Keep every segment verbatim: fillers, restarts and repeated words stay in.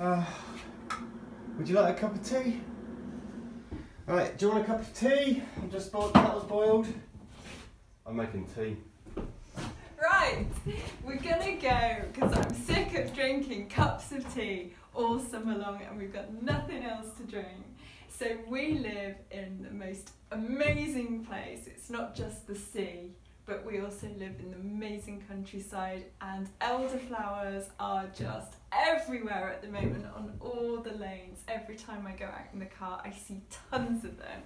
Uh, would you like a cup of tea? Right, do you want a cup of tea? I've just boiled, that was boiled. I'm making tea. Right, we're gonna go, because I'm sick of drinking cups of tea all summer long and we've got nothing else to drink. So we live in the most amazing place. It's not just the sea, but we also live in the amazing countryside, and elderflowers are just everywhere at the moment on all the lanes. Every time I go out in the car, I see tons of them.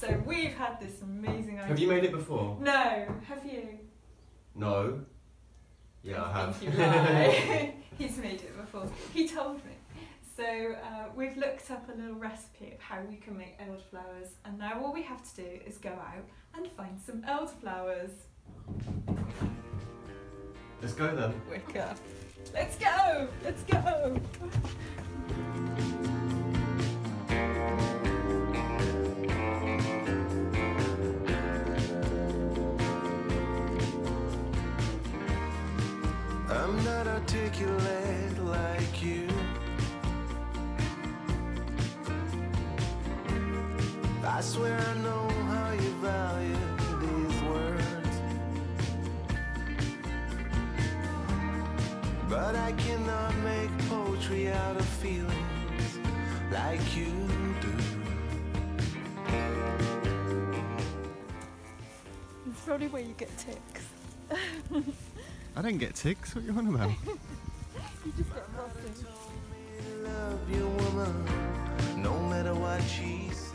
So we've had this amazing idea. Have you made it before? No, have you? No. Yeah, I have. Think you lie. He's made it before. He told me. So uh, we've looked up a little recipe of how we can make elderflowers, and now all we have to do is go out and find some elderflowers. Let's go then. Wake up. Let's go! Let's go! I'm not articulate like you. I swear I know how you value these words, but I cannot make poetry out of feelings like you do. It's probably where you get ticks. I don't get ticks, what are you on about? You just get lost. Love your woman, no matter what she says.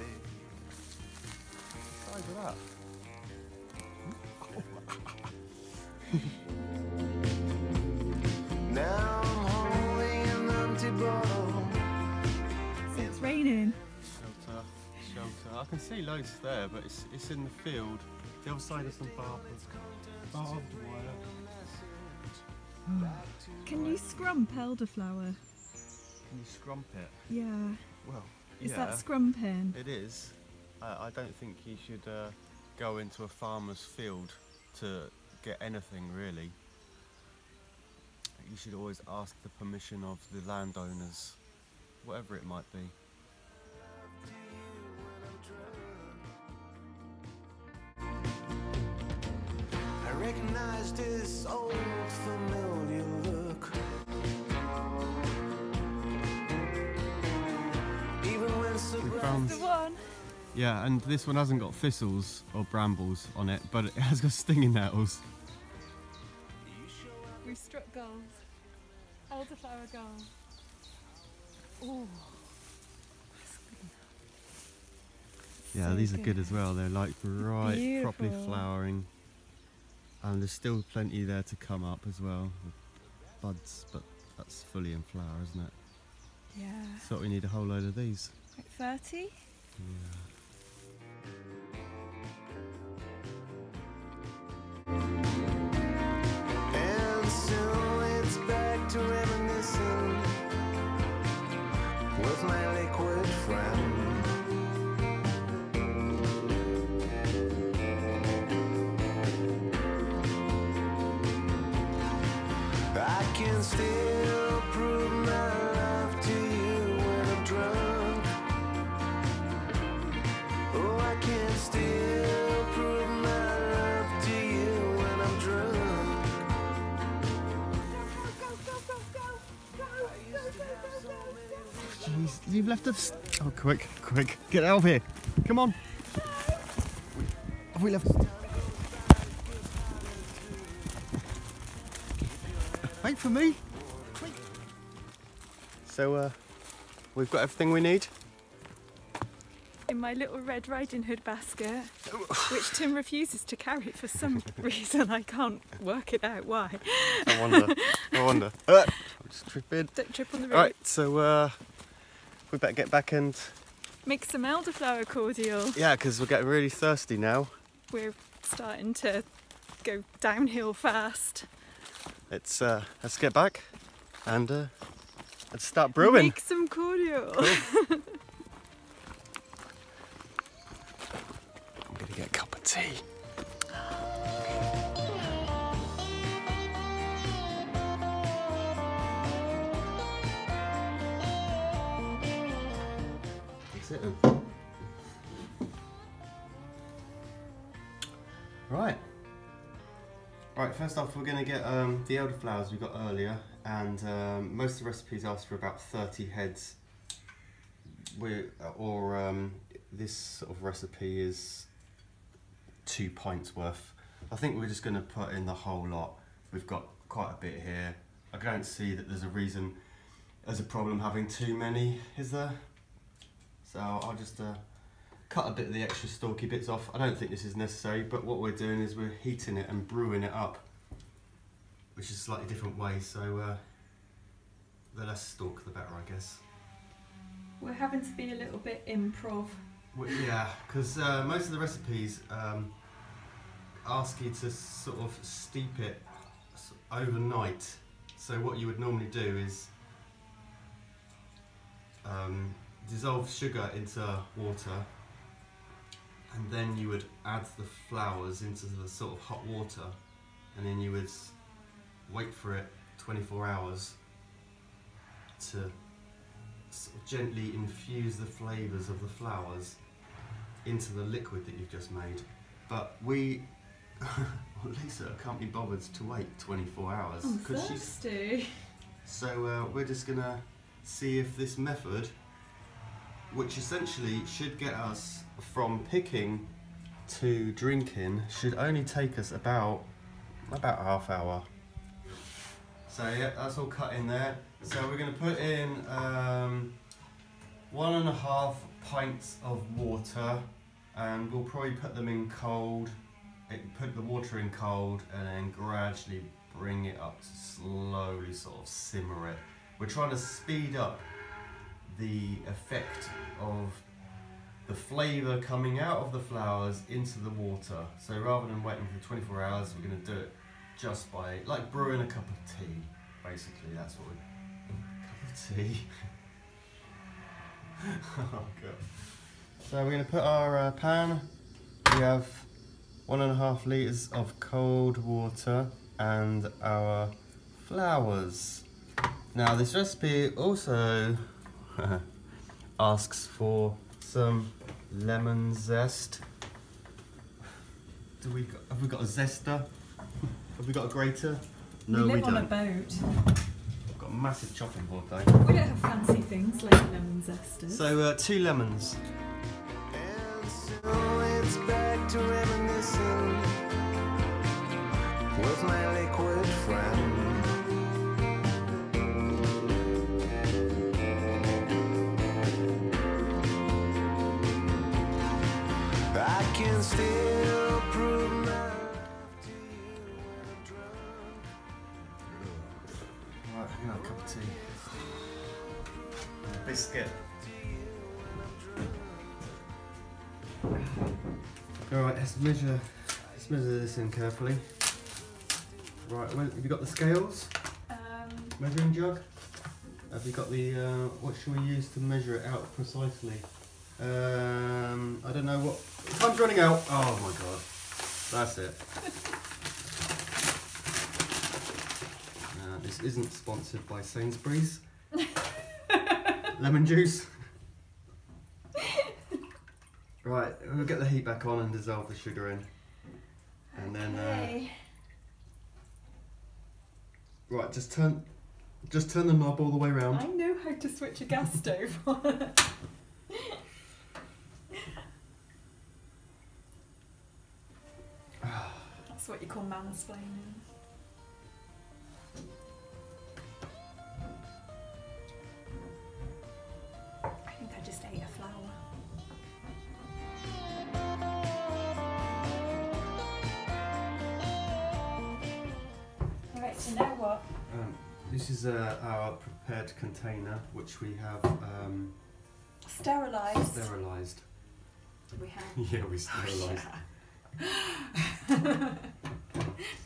That. Now I'm holding an empty bottle. So it's raining. Shelter, shelter. I can see loads there, but it's it's in the field. The other side is some barbed barbed wire. Can you scrump elderflower? Can you scrump it? Yeah. Well, is yeah. that scrumping? It is. I don't think you should uh, go into a farmer's field to get anything, really. You should always ask the permission of the landowners, whatever it might be. I recognise this old familiar look. Even when surprised, the one. Yeah, and this one hasn't got thistles or brambles on it, but it has got stinging nettles. We've struck gold. Elderflower gold. Ooh. That's good. Yeah, so these good. are good as well. They're like bright, Beautiful. properly flowering. And there's still plenty there to come up as well. Buds, but that's fully in flower, isn't it? Yeah. So we need a whole load of these. Like thirty? Yeah. And soon it's back to reminiscing with my liquid friend. I can still prove my love to you when I'm drunk. Oh, I can still prove my love to you when I'm drunk. Go, go, go, go, go, go, go, go, go. Jeez, you've left us. Oh, quick, quick, get out of here. Come on. Have we left? Wait for me. Quick. So, uh, we've got everything we need. In my little Red Riding Hood basket, which Tim refuses to carry for some reason. I can't work it out why. I wonder. I wonder. Uh, I'm just tripping. Don't trip on the road. Right, so uh, we better get back and make some elderflower cordial. Yeah, because we're getting really thirsty now. We're starting to go downhill fast. Let's uh, let's get back and uh, let's start brewing. Make some cordial. Cool. Get a cup of tea. sitting. Right. Right, first off, we're going to get um, the elderflowers we got earlier, and um, most of the recipes ask for about thirty heads. We or um, this sort of recipe is two pints worth. I think we're just going to put in the whole lot. We've got quite a bit here. I don't see that there's a reason, there's a problem having too many, is there? So I'll just uh, cut a bit of the extra stalky bits off. I don't think this is necessary, but what we're doing is we're heating it and brewing it up, which is a slightly different way, so uh, the less stalk the better, I guess. We're having to be a little bit improv. Well, yeah, because uh, most of the recipes um, ask you to sort of steep it overnight. So what you would normally do is um, dissolve sugar into water, and then you would add the flowers into the sort of hot water, and then you would wait for it twenty-four hours to sort of gently infuse the flavours of the flowers into the liquid that you've just made. But we, Lisa can't be bothered to wait twenty-four hours. I'm thirsty. She's... So uh, we're just gonna see if this method, which essentially should get us from picking to drinking, should only take us about about a half hour. So yeah, that's all cut in there. So we're gonna put in um, one and a half pints of water, and we'll probably put them in cold. It, put the water in cold and then gradually bring it up to slowly sort of simmer it. We're trying to speed up the effect of the flavour coming out of the flowers into the water. So rather than waiting for twenty-four hours, we're going to do it just by, like brewing a cup of tea, basically. That's what we, a cup of tea. Oh God. So we're going to put our uh, pan, we have one and a half litres of cold water and our flowers. Now this recipe also asks for some lemon zest. Do we got, have we got a zester? Have we got a grater? No, we, we don't. We live on a boat. I've got a massive chopping board though. We don't have fancy things like lemon zesters. So uh, two lemons. And so it's back to with my liquid friend. I can still prove my love to you when I'm drunk. Right, hang on, a cup of tea. A biscuit. Alright, let's measure let's measure this in carefully. Right, well, have you got the scales? Um, Measuring jug? Have you got the, uh, what should we use to measure it out precisely? Um, I don't know what, time's running out. Oh my God, that's it. Uh, this isn't sponsored by Sainsbury's. Lemon juice. Right, we'll get the heat back on and dissolve the sugar in. And okay. then, uh, Right, just turn, just turn the knob all the way around. I know how to switch a gas stove on. That's what you call mansplaining. I think I just ate a flower. So now what? Um, this is uh, our prepared container, which we have um, sterilised. Sterilised. We have. Yeah, we sterilised. Oh, yeah.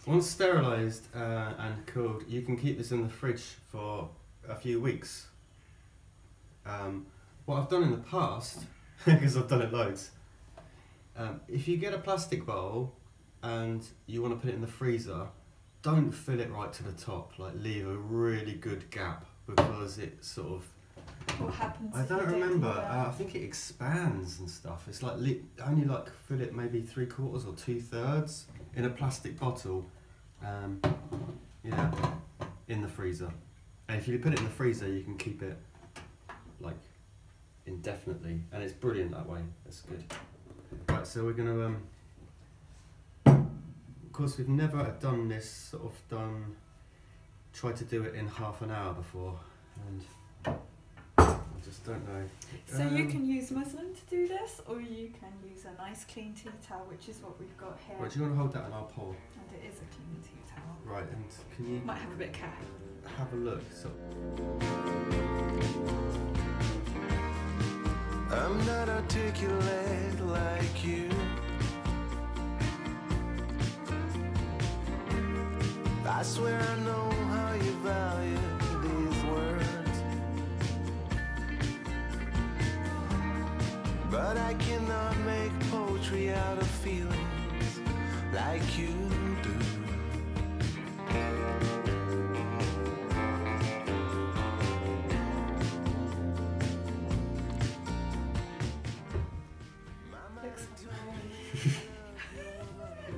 Once sterilised uh, and cooled, you can keep this in the fridge for a few weeks. Um, what I've done in the past, because I've done it loads. Um, if you get a plastic bowl and you want to put it in the freezer, don't fill it right to the top, like leave a really good gap, because it sort of what happens? I don't remember. Uh, I think it expands and stuff. It's like li only like fill it maybe three quarters or two thirds in a plastic bottle. Um, yeah, in the freezer. And if you put it in the freezer, you can keep it like indefinitely, and it's brilliant that way. That's good. Right, so we're gonna. Um, of course, we've never done this sort of done. Tried to do it in half an hour before, and I just don't know. So um, you can use muslin to do this, or you can use a nice clean tea towel, which is what we've got here. Right, do you want to hold that and I'll pour? And it is a clean tea towel. Right, and can you... Might have a bit of care. Have a look. So. I'm not articulate like you. I swear I know how you value these words, but I cannot make poetry out of feelings like you do.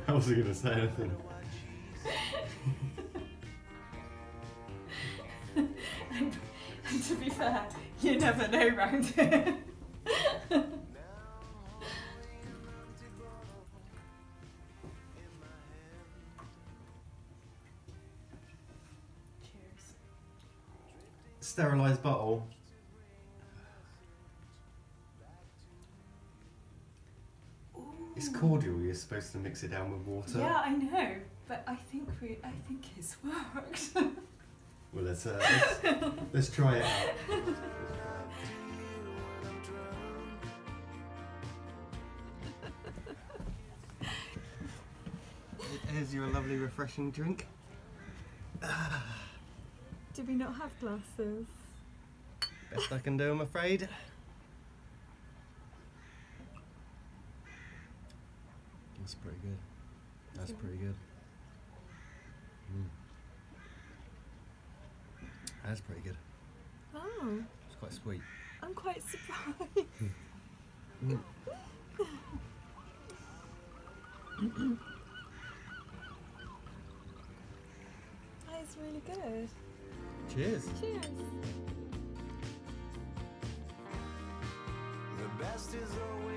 Looks like I wasn't going to say anything. and, and to be fair, you never know round here. Cheers. Sterilised bottle. Ooh. It's cordial. You're supposed to mix it down with water. Yeah, I know, but I think we. I think it's worked. Well, let's, uh, let's, let's try it out. Here's your lovely refreshing drink. Do we not have glasses? Best I can do, I'm afraid. That's pretty good. That's pretty good. Mm. That's pretty good. Oh. It's quite sweet. I'm quite surprised. Mm. That is really good. Cheers. Cheers. The best is always